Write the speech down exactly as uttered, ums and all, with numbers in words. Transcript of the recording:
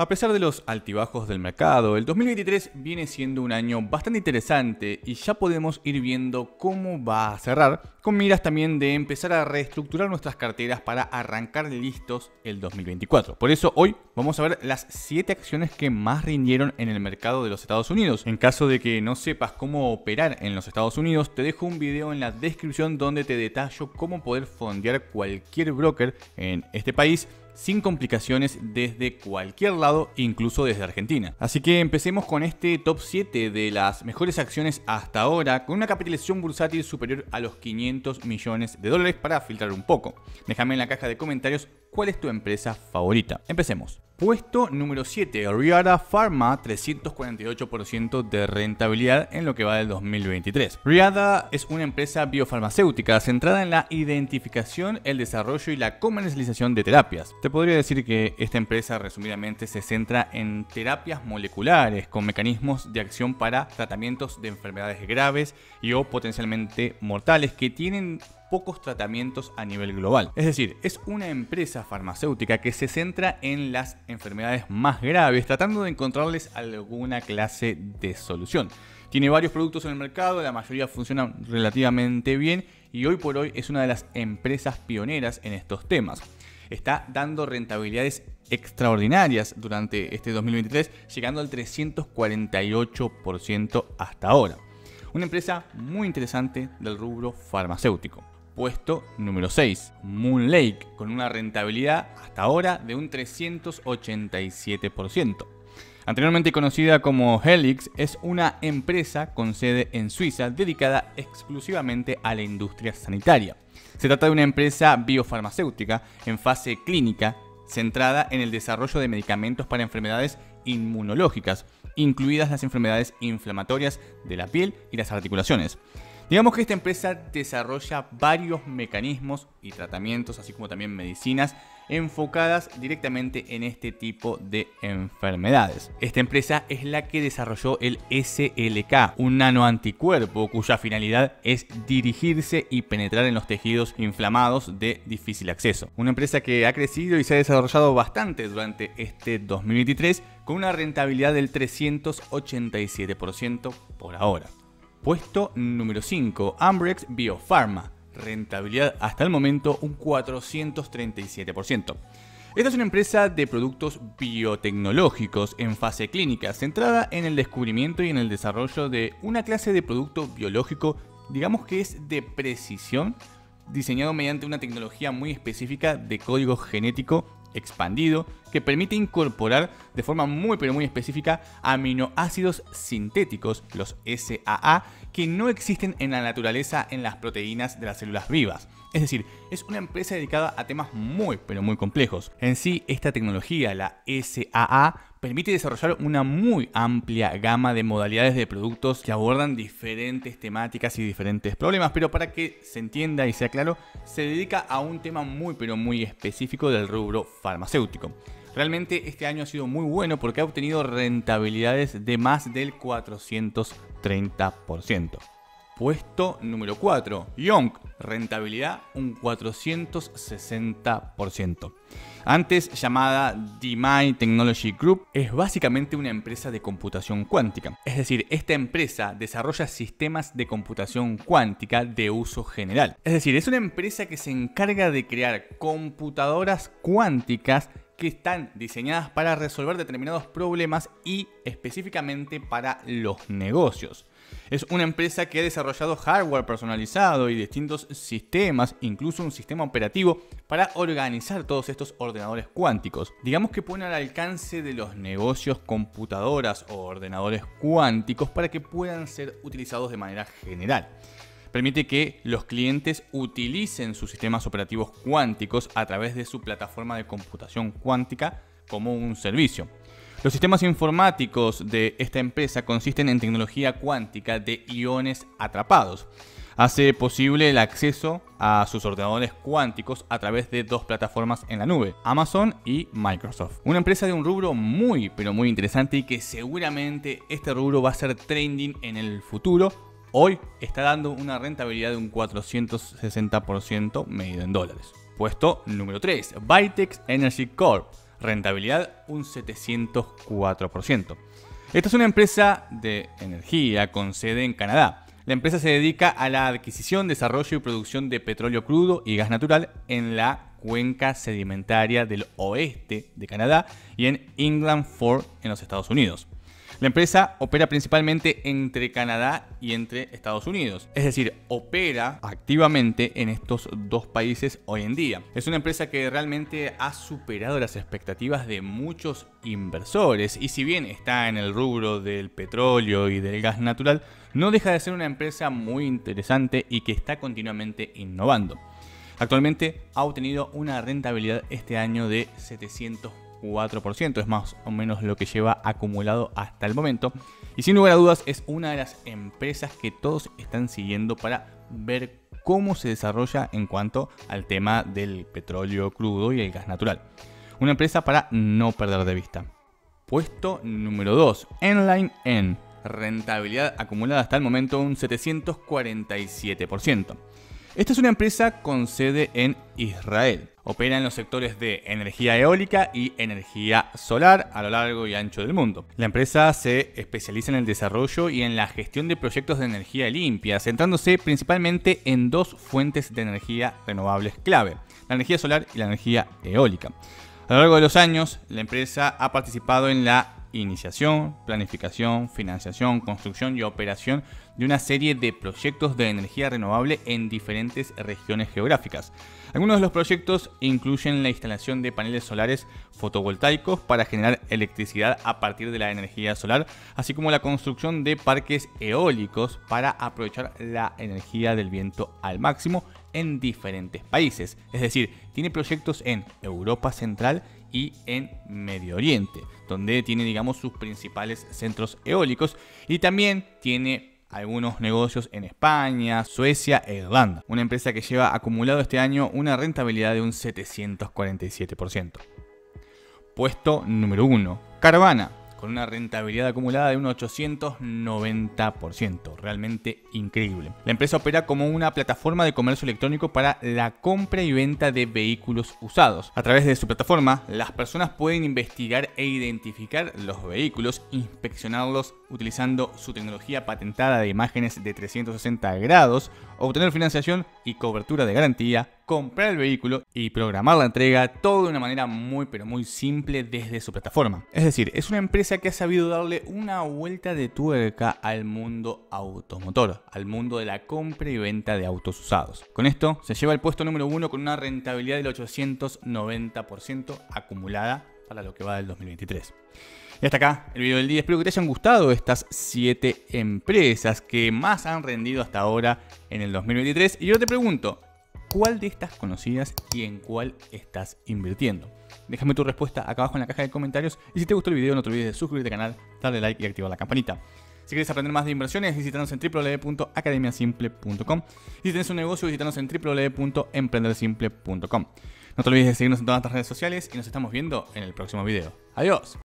A pesar de los altibajos del mercado, el dos mil veintitrés viene siendo un año bastante interesante y ya podemos ir viendo cómo va a cerrar, con miras también de empezar a reestructurar nuestras carteras para arrancar listos el dos mil veinticuatro. Por eso hoy vamos a ver las siete acciones que más rindieron en el mercado de los Estados Unidos. En caso de que no sepas cómo operar en los Estados Unidos, te dejo un video en la descripción donde te detallo cómo poder fondear cualquier broker en este país sin complicaciones desde cualquier lado, incluso desde Argentina. Así que empecemos con este top siete de las mejores acciones hasta ahora, con una capitalización bursátil superior a los quinientos millones de dólares para filtrar un poco. Déjame en la caja de comentarios cuál es tu empresa favorita. Empecemos. Puesto número siete, Reata Pharma, trescientos cuarenta y ocho por ciento de rentabilidad en lo que va del dos mil veintitrés. Reata es una empresa biofarmacéutica centrada en la identificación, el desarrollo y la comercialización de terapias. Te podría decir que esta empresa resumidamente se centra en terapias moleculares con mecanismos de acción para tratamientos de enfermedades graves y o potencialmente mortales que tienen pocos tratamientos a nivel global. Es decir, es una empresa farmacéutica que se centra en las enfermedades más graves, tratando de encontrarles alguna clase de solución. Tiene varios productos en el mercado, la mayoría funcionan relativamente bien y hoy por hoy es una de las empresas pioneras en estos temas. Está dando rentabilidades extraordinarias durante este dos mil veintitrés, llegando al trescientos cuarenta y ocho por ciento hasta ahora. Una empresa muy interesante del rubro farmacéutico. Puesto número seis, Moon Lake, con una rentabilidad hasta ahora de un trescientos ochenta y siete por ciento. Anteriormente conocida como Helix, es una empresa con sede en Suiza dedicada exclusivamente a la industria sanitaria. Se trata de una empresa biofarmacéutica en fase clínica centrada en el desarrollo de medicamentos para enfermedades inmunológicas, incluidas las enfermedades inflamatorias de la piel y las articulaciones. Digamos que esta empresa desarrolla varios mecanismos y tratamientos, así como también medicinas, enfocadas directamente en este tipo de enfermedades. Esta empresa es la que desarrolló el S L K, un nanoanticuerpo cuya finalidad es dirigirse y penetrar en los tejidos inflamados de difícil acceso. Una empresa que ha crecido y se ha desarrollado bastante durante este dos mil veintitrés, con una rentabilidad del trescientos ochenta y siete por ciento por ahora. Puesto número cinco, Ambrx Biopharma. Rentabilidad hasta el momento un cuatrocientos treinta y siete por ciento. Esta es una empresa de productos biotecnológicos en fase clínica, centrada en el descubrimiento y en el desarrollo de una clase de producto biológico, digamos que es de precisión, diseñado mediante una tecnología muy específica de código genético expandido que permite incorporar de forma muy pero muy específica aminoácidos sintéticos, los S A A, que no existen en la naturaleza en las proteínas de las células vivas. Es decir, es una empresa dedicada a temas muy pero muy complejos. En sí, esta tecnología, la S A A, permite desarrollar una muy amplia gama de modalidades de productos que abordan diferentes temáticas y diferentes problemas, pero para que se entienda y sea claro, se dedica a un tema muy pero muy específico del rubro farmacéutico. Realmente este año ha sido muy bueno porque ha obtenido rentabilidades de más del cuatrocientos treinta por ciento. Puesto número cuatro, Yonk, rentabilidad un cuatrocientos sesenta por ciento. Antes llamada D M I Technology Group, es básicamente una empresa de computación cuántica. Es decir, esta empresa desarrolla sistemas de computación cuántica de uso general. Es decir, es una empresa que se encarga de crear computadoras cuánticas que están diseñadas para resolver determinados problemas y específicamente para los negocios. Es una empresa que ha desarrollado hardware personalizado y distintos sistemas, incluso un sistema operativo para organizar todos estos ordenadores cuánticos. Digamos que pone al alcance de los negocios computadoras o ordenadores cuánticos para que puedan ser utilizados de manera general. Permite que los clientes utilicen sus sistemas operativos cuánticos a través de su plataforma de computación cuántica como un servicio. Los sistemas informáticos de esta empresa consisten en tecnología cuántica de iones atrapados. Hace posible el acceso a sus ordenadores cuánticos a través de dos plataformas en la nube, Amazon y Microsoft. Una empresa de un rubro muy pero muy interesante y que seguramente este rubro va a ser trending en el futuro. Hoy está dando una rentabilidad de un cuatrocientos sesenta por ciento medido en dólares. Puesto número tres, Bitex Energy Corp. rentabilidad un setecientos cuatro por ciento. Esta es una empresa de energía con sede en Canadá. La empresa se dedica a la adquisición, desarrollo y producción de petróleo crudo y gas natural en la cuenca sedimentaria del oeste de Canadá y en Inland Ford en los Estados Unidos. La empresa opera principalmente entre Canadá y entre Estados Unidos, es decir, opera activamente en estos dos países hoy en día. Es una empresa que realmente ha superado las expectativas de muchos inversores y si bien está en el rubro del petróleo y del gas natural, no deja de ser una empresa muy interesante y que está continuamente innovando. Actualmente ha obtenido una rentabilidad este año de setecientos cuatro por ciento, es más o menos lo que lleva acumulado hasta el momento y sin lugar a dudas es una de las empresas que todos están siguiendo para ver cómo se desarrolla en cuanto al tema del petróleo crudo y el gas natural. Una empresa para no perder de vista. Puesto número dos, Enline En, rentabilidad acumulada hasta el momento un setecientos cuarenta y siete por ciento. Esta es una empresa con sede en Israel. Opera en los sectores de energía eólica y energía solar a lo largo y ancho del mundo. La empresa se especializa en el desarrollo y en la gestión de proyectos de energía limpia, centrándose principalmente en dos fuentes de energía renovables clave, la energía solar y la energía eólica. A lo largo de los años, la empresa ha participado en la iniciación, planificación, financiación, construcción y operación de una serie de proyectos de energía renovable en diferentes regiones geográficas. Algunos de los proyectos incluyen la instalación de paneles solares fotovoltaicos para generar electricidad a partir de la energía solar, así como la construcción de parques eólicos para aprovechar la energía del viento al máximo en diferentes países. Es decir, tiene proyectos en Europa Central y en Medio Oriente, donde tiene, digamos, sus principales centros eólicos y también tiene algunos negocios en España, Suecia e Irlanda. Una empresa que lleva acumulado este año una rentabilidad de un setecientos cuarenta y siete por ciento. Puesto número uno, Carvana, con una rentabilidad acumulada de un ochocientos noventa por ciento, realmente increíble. La empresa opera como una plataforma de comercio electrónico para la compra y venta de vehículos usados. A través de su plataforma, las personas pueden investigar e identificar los vehículos, inspeccionarlos utilizando su tecnología patentada de imágenes de trescientos sesenta grados, obtener financiación y cobertura de garantía, comprar el vehículo y programar la entrega, todo de una manera muy pero muy simple desde su plataforma. Es decir, es una empresa que ha sabido darle una vuelta de tuerca al mundo automotor, al mundo de la compra y venta de autos usados. Con esto se lleva el puesto número uno con una rentabilidad del ochocientos noventa por ciento acumulada para lo que va del dos mil veintitrés. Y hasta acá el video del día. Espero que te hayan gustado estas siete empresas que más han rendido hasta ahora en el dos mil veintitrés. Y yo te pregunto, ¿cuál de estas conocidas y en cuál estás invirtiendo? Déjame tu respuesta acá abajo en la caja de comentarios. Y si te gustó el video, no te olvides de suscribirte al canal, darle like y activar la campanita. Si quieres aprender más de inversiones, visítanos en w w w punto academia simple punto com. Y si tenés un negocio, visítanos en w w w punto emprender simple punto com. No te olvides de seguirnos en todas nuestras redes sociales y nos estamos viendo en el próximo video. Adiós.